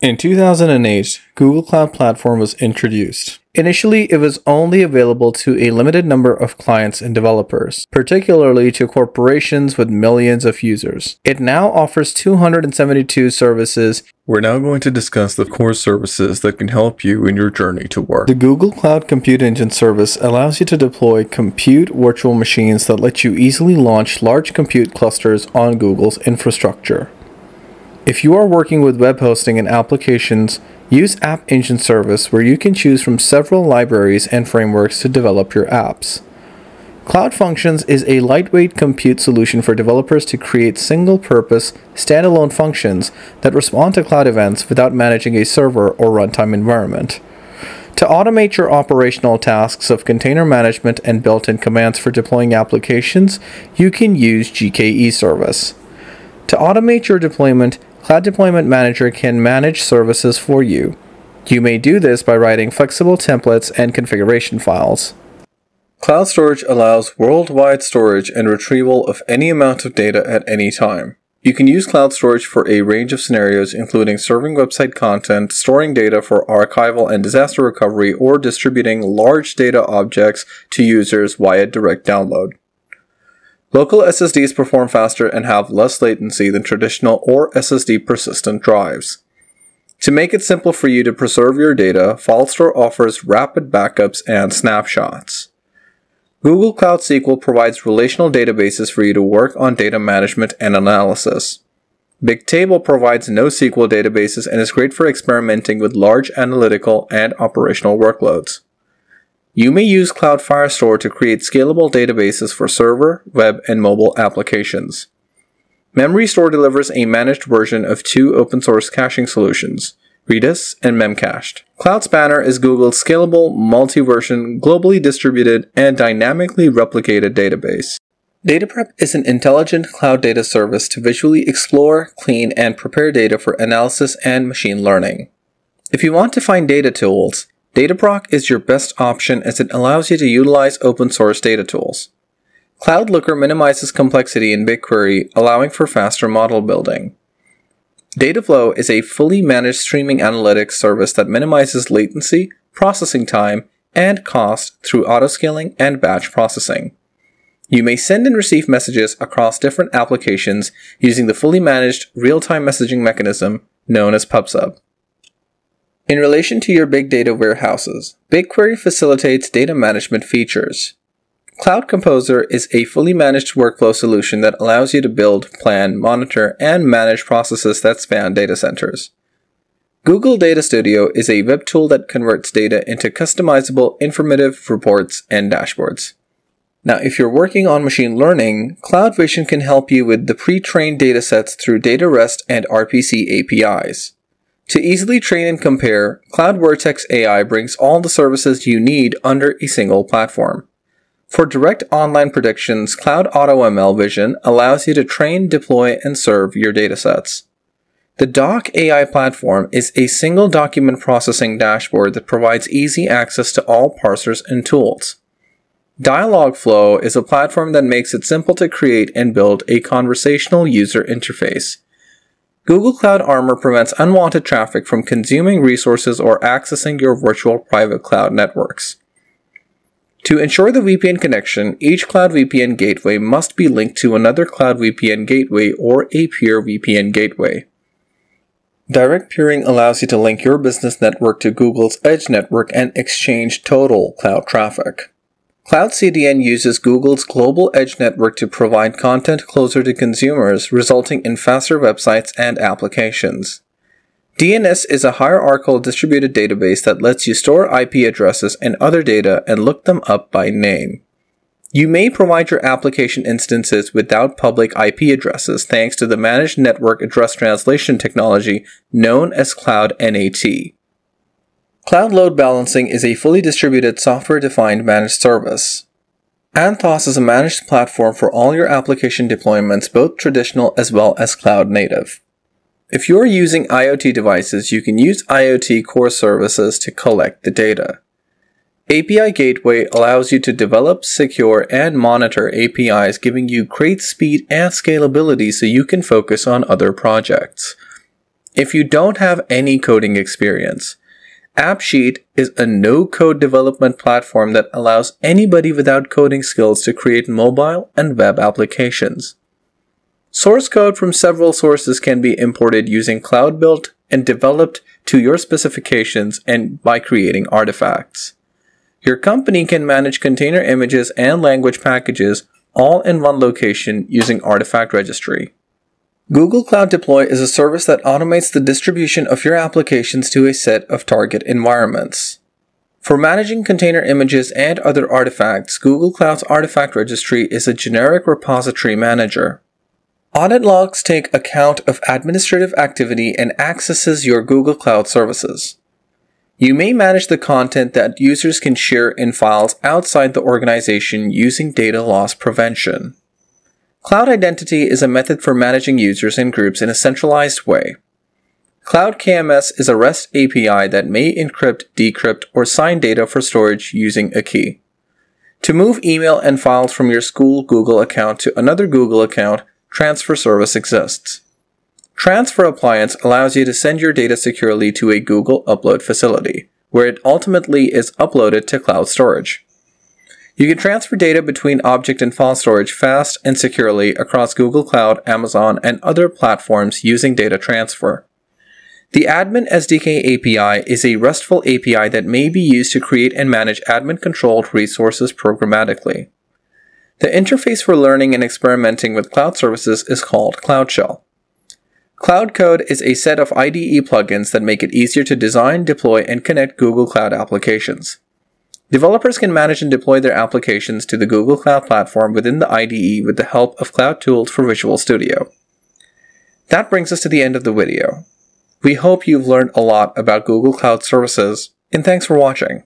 In 2008, Google Cloud Platform was introduced. Initially, it was only available to a limited number of clients and developers, particularly to corporations with millions of users. It now offers 272 services. We're now going to discuss the core services that can help you in your journey to work. The Google Cloud Compute Engine service allows you to deploy compute virtual machines that let you easily launch large compute clusters on Google's infrastructure. If you are working with web hosting and applications, use App Engine service where you can choose from several libraries and frameworks to develop your apps. Cloud Functions is a lightweight compute solution for developers to create single-purpose, standalone functions that respond to cloud events without managing a server or runtime environment. To automate your operational tasks of container management and built-in commands for deploying applications, you can use GKE service. To automate your deployment, Cloud Deployment Manager can manage services for you. You may do this by writing flexible templates and configuration files. Cloud Storage allows worldwide storage and retrieval of any amount of data at any time. You can use Cloud Storage for a range of scenarios, including serving website content, storing data for archival and disaster recovery, or distributing large data objects to users via direct download. Local SSDs perform faster and have less latency than traditional or SSD persistent drives. To make it simple for you to preserve your data, FileStore offers rapid backups and snapshots. Google Cloud SQL provides relational databases for you to work on data management and analysis. Bigtable provides NoSQL databases and is great for experimenting with large analytical and operational workloads. You may use Cloud Firestore to create scalable databases for server, web, and mobile applications. Memorystore delivers a managed version of two open-source caching solutions, Redis and Memcached. Cloud Spanner is Google's scalable, multi-version, globally distributed, and dynamically replicated database. Dataprep is an intelligent cloud data service to visually explore, clean, and prepare data for analysis and machine learning. If you want to find data tools, Databricks is your best option as it allows you to utilize open source data tools. Cloud Looker minimizes complexity in BigQuery, allowing for faster model building. Dataflow is a fully managed streaming analytics service that minimizes latency, processing time, and cost through autoscaling and batch processing. You may send and receive messages across different applications using the fully managed real-time messaging mechanism known as Pub/Sub. In relation to your big data warehouses, BigQuery facilitates data management features. Cloud Composer is a fully managed workflow solution that allows you to build, plan, monitor, and manage processes that span data centers. Google Data Studio is a web tool that converts data into customizable, informative reports and dashboards. Now, if you're working on machine learning, Cloud Vision can help you with the pre-trained datasets through data rest and RPC APIs. To easily train and compare, Cloud Vertex AI brings all the services you need under a single platform. For direct online predictions, Cloud AutoML Vision allows you to train, deploy, and serve your datasets. The Doc AI platform is a single document processing dashboard that provides easy access to all parsers and tools. Dialogflow is a platform that makes it simple to create and build a conversational user interface. Google Cloud Armor prevents unwanted traffic from consuming resources or accessing your virtual private cloud networks. To ensure the VPN connection, each Cloud VPN gateway must be linked to another Cloud VPN gateway or a peer VPN gateway. Direct peering allows you to link your business network to Google's Edge network and exchange total cloud traffic. Cloud CDN uses Google's global edge network to provide content closer to consumers, resulting in faster websites and applications. DNS is a hierarchical distributed database that lets you store IP addresses and other data and look them up by name. You may provide your application instances without public IP addresses thanks to the managed network address translation technology known as Cloud NAT. Cloud Load Balancing is a fully distributed software-defined managed service. Anthos is a managed platform for all your application deployments, both traditional as well as cloud native. If you are using IoT devices, you can use IoT core services to collect the data. API Gateway allows you to develop, secure, and monitor APIs, giving you great speed and scalability so you can focus on other projects. If you don't have any coding experience, AppSheet is a no-code development platform that allows anybody without coding skills to create mobile and web applications. Source code from several sources can be imported using Cloud Built and developed to your specifications and by creating artifacts. Your company can manage container images and language packages all in one location using Artifact Registry. Google Cloud Deploy is a service that automates the distribution of your applications to a set of target environments. For managing container images and other artifacts, Google Cloud's Artifact Registry is a generic repository manager. Audit logs take account of administrative activity and accesses your Google Cloud services. You may manage the content that users can share in files outside the organization using data loss prevention. Cloud Identity is a method for managing users and groups in a centralized way. Cloud KMS is a REST API that may encrypt, decrypt, or sign data for storage using a key. To move email and files from your school Google account to another Google account, transfer service exists. Transfer appliance allows you to send your data securely to a Google upload facility, where it ultimately is uploaded to cloud storage. You can transfer data between object and file storage fast and securely across Google Cloud, Amazon, and other platforms using data transfer. The Admin SDK API is a RESTful API that may be used to create and manage admin-controlled resources programmatically. The interface for learning and experimenting with cloud services is called Cloud Shell. Cloud Code is a set of IDE plugins that make it easier to design, deploy, and connect Google Cloud applications. Developers can manage and deploy their applications to the Google Cloud Platform within the IDE with the help of cloud tools for Visual Studio. That brings us to the end of the video. We hope you've learned a lot about Google Cloud Services, and thanks for watching.